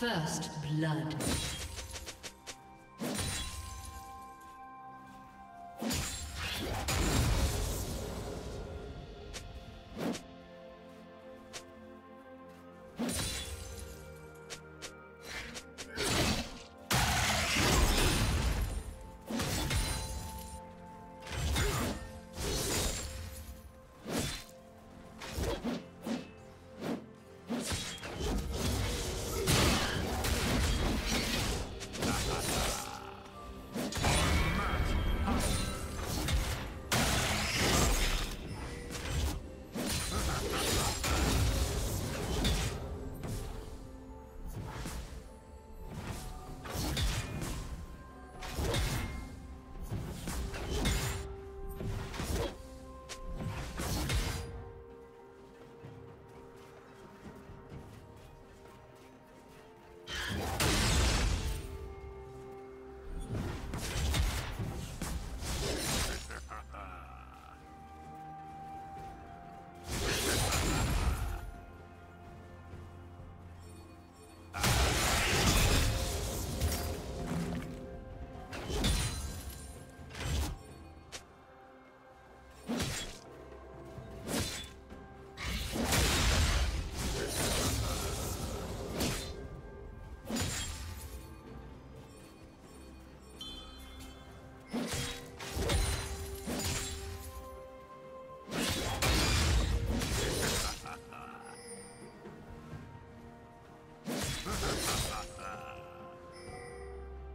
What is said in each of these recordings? First blood.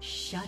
Shut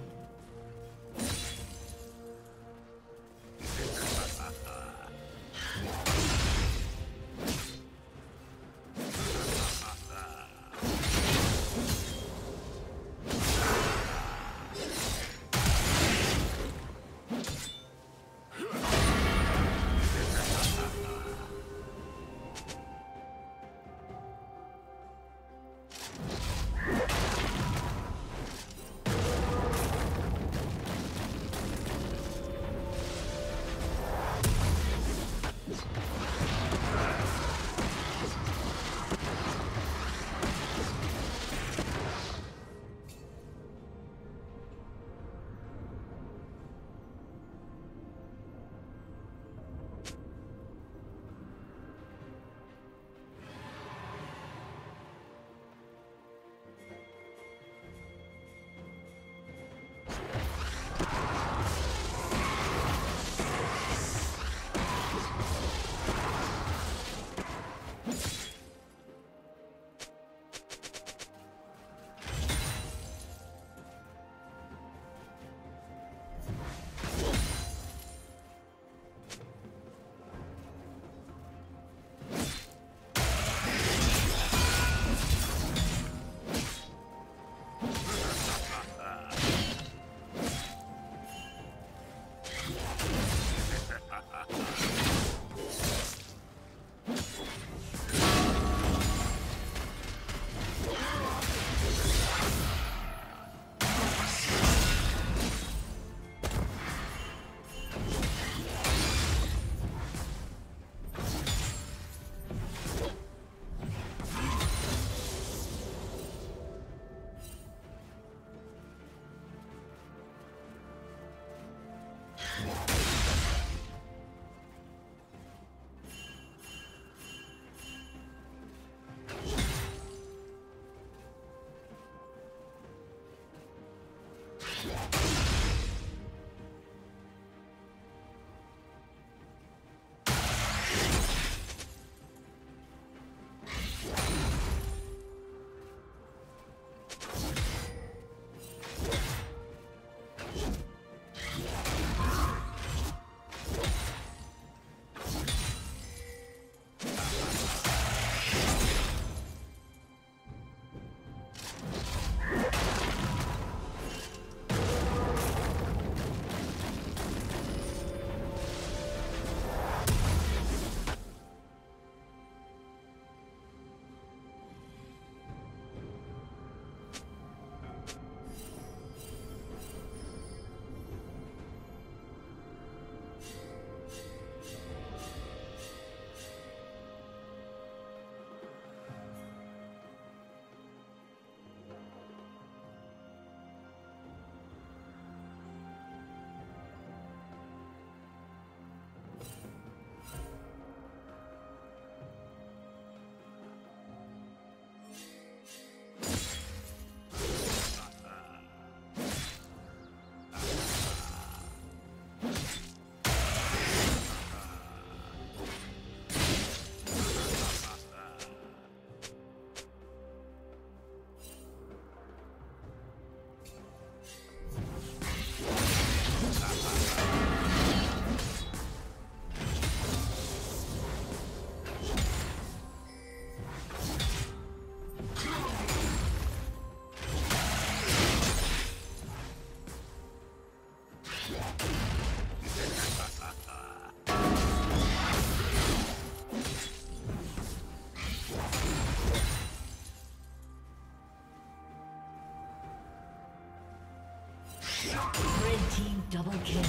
Red team double kill.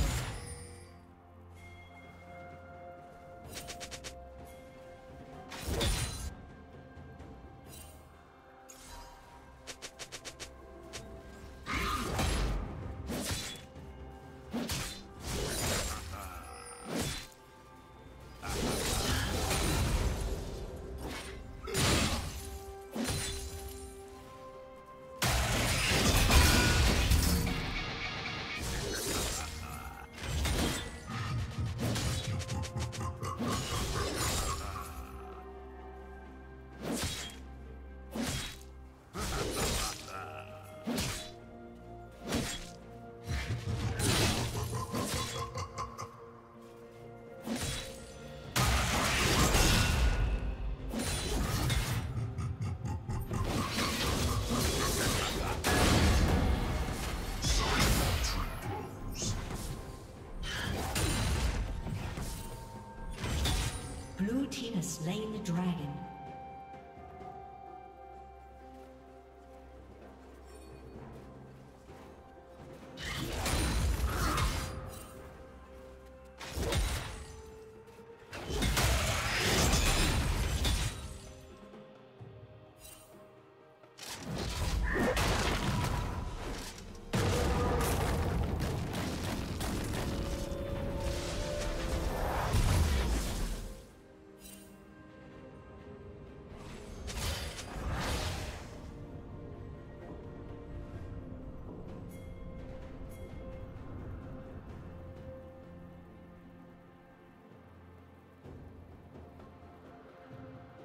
Slain the dragon.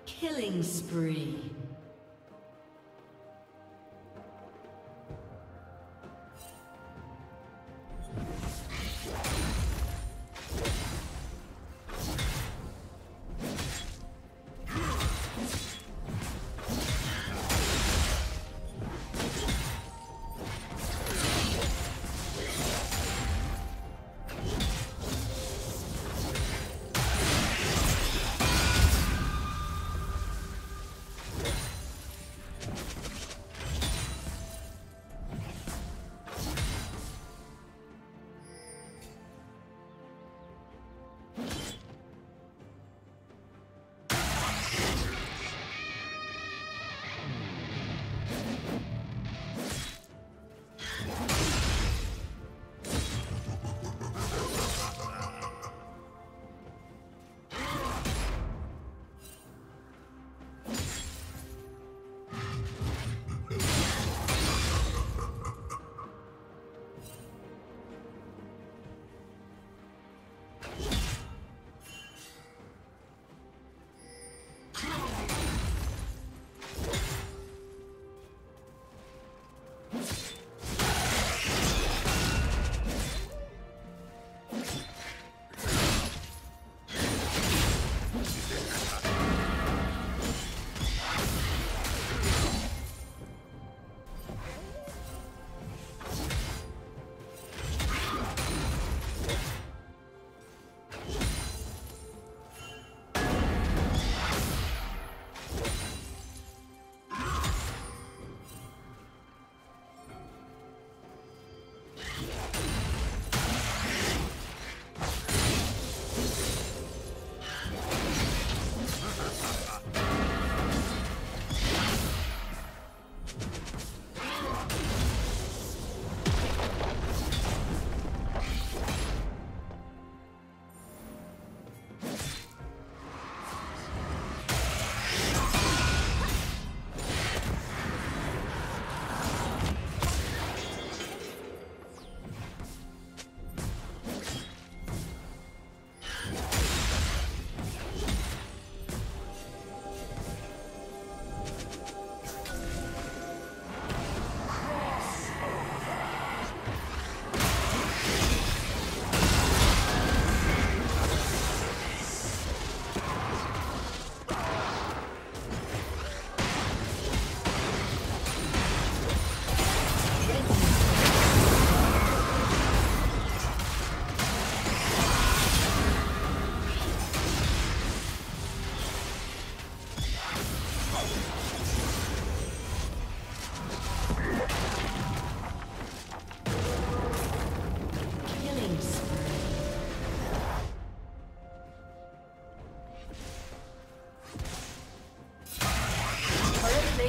Killing spree.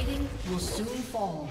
plating will soon fall.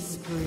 Spree.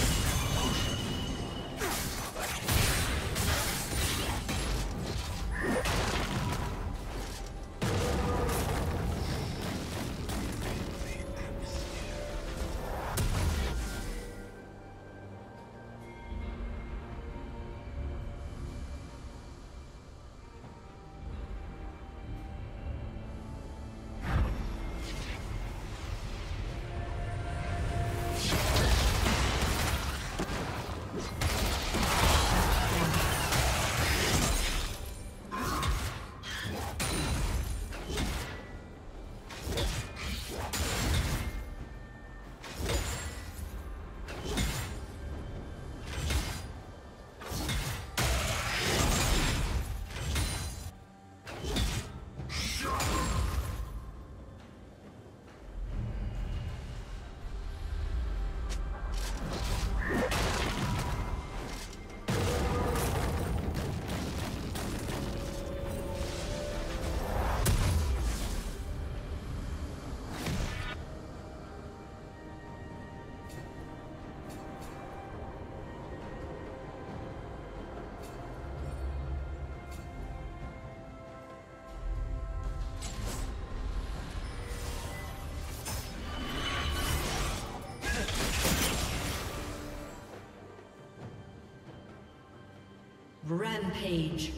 Rampage.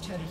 team's turret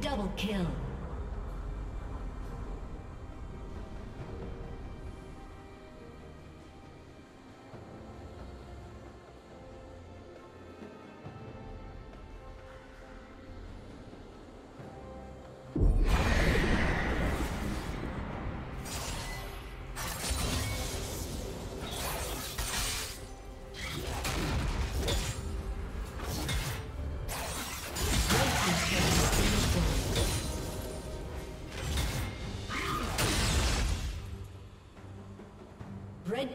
Double kill. Red